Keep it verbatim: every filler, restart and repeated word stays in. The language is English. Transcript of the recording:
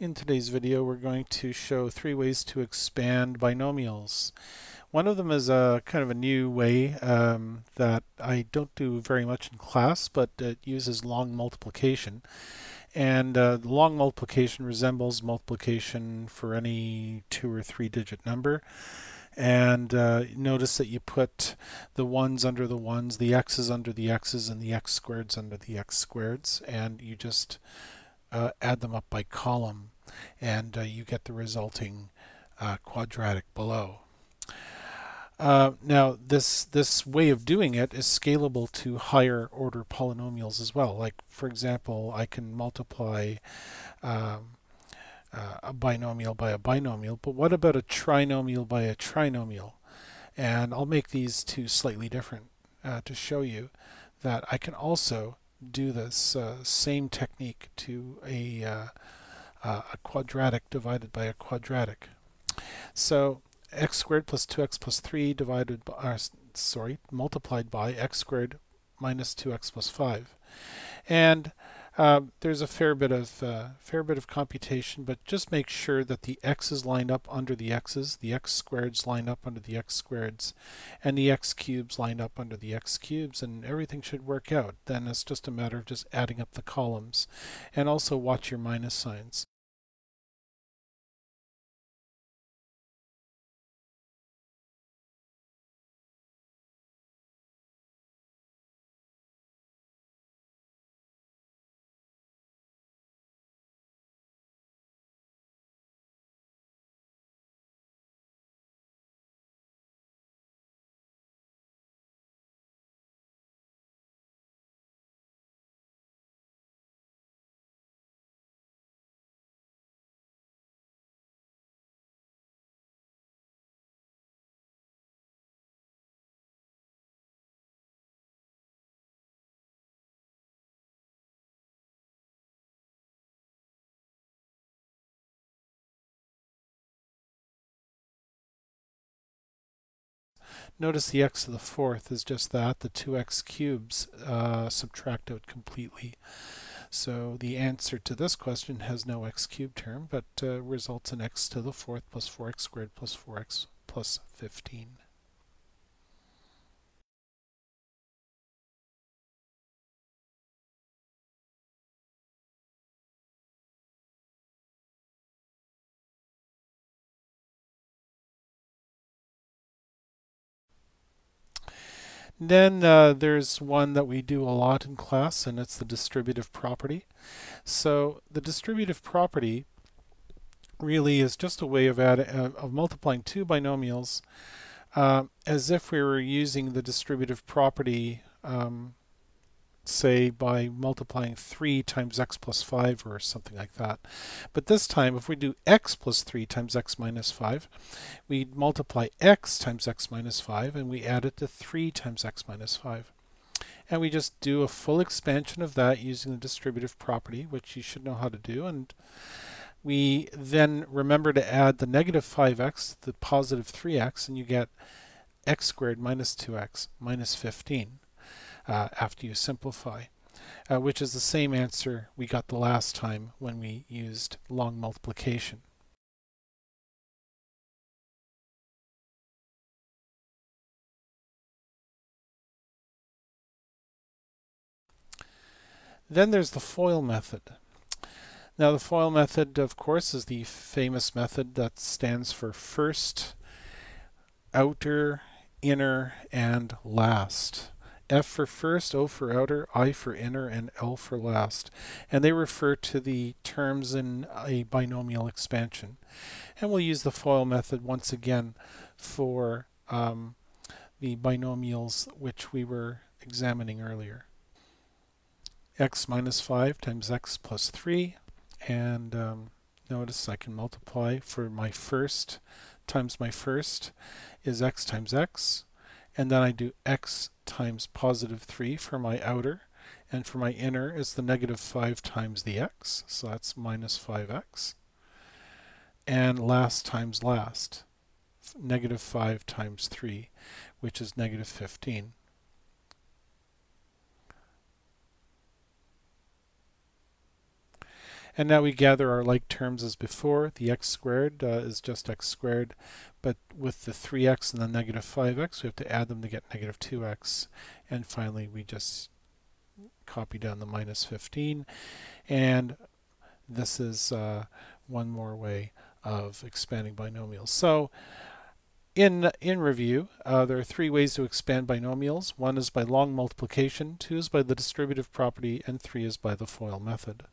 In today's video we're going to show three ways to expand binomials. One of them is a kind of a new way um, that I don't do very much in class, but it uses long multiplication. And uh, long multiplication resembles multiplication for any two or three digit number. And uh, notice that you put the ones under the ones, the x's under the x's, and the x squareds under the x squareds, and you just Uh, add them up by column, and uh, you get the resulting uh, quadratic below. Uh, now this this way of doing it is scalable to higher order polynomials as well. Like, for example, I can multiply um, uh, a binomial by a binomial, but what about a trinomial by a trinomial? And I'll make these two slightly different uh, to show you that I can also do this uh, same technique to a, uh, uh, a quadratic divided by a quadratic. So x squared plus two x plus three divided by, uh, sorry, multiplied by x squared minus two x plus five. And uh, there's a fair bit of uh, fair bit of computation, but just make sure that the x's lined up under the x's, the x squareds lined up under the x squareds, and the x cubes lined up under the x cubes, and everything should work out. Then it's just a matter of just adding up the columns, and also watch your minus signs. Notice the x to the fourth is just that, the two x cubes uh, subtract out completely. So the answer to this question has no x cubed term, but uh, results in x to the fourth plus four x squared plus four x plus fifteen. Then uh, there's one that we do a lot in class, and it's the distributive property. So the distributive property really is just a way of, add, of multiplying two binomials uh, as if we were using the distributive property, um, say, by multiplying three times x plus five or something like that. But this time, if we do x plus three times x minus five, we multiply x times x minus five, and we add it to three times x minus five. And we just do a full expansion of that using the distributive property, which you should know how to do. And we then remember to add the negative five x to the positive three x, and you get x squared minus two x minus fifteen. Uh, after you simplify, uh, which is the same answer we got the last time when we used long multiplication. Then there's the FOIL method. Now the FOIL method, of course, is the famous method that stands for first, outer, inner, and last. F for first, O for outer, I for inner, and L for last. And they refer to the terms in a binomial expansion. And we'll use the FOIL method once again for um, the binomials which we were examining earlier. X minus five times x plus three. And um, notice I can multiply for my first times my first is x times x. And then I do x times positive three for my outer, and for my inner is the negative five times the x, so that's minus five x, and last times last, negative five times three, which is negative fifteen. And now we gather our like terms as before. The x squared uh, is just x squared, but with the three x and the negative five x, we have to add them to get negative two x. And finally, we just copy down the minus fifteen. And this is uh, one more way of expanding binomials. So in, in review, uh, there are three ways to expand binomials. One is by long multiplication, two is by the distributive property, and three is by the FOIL method.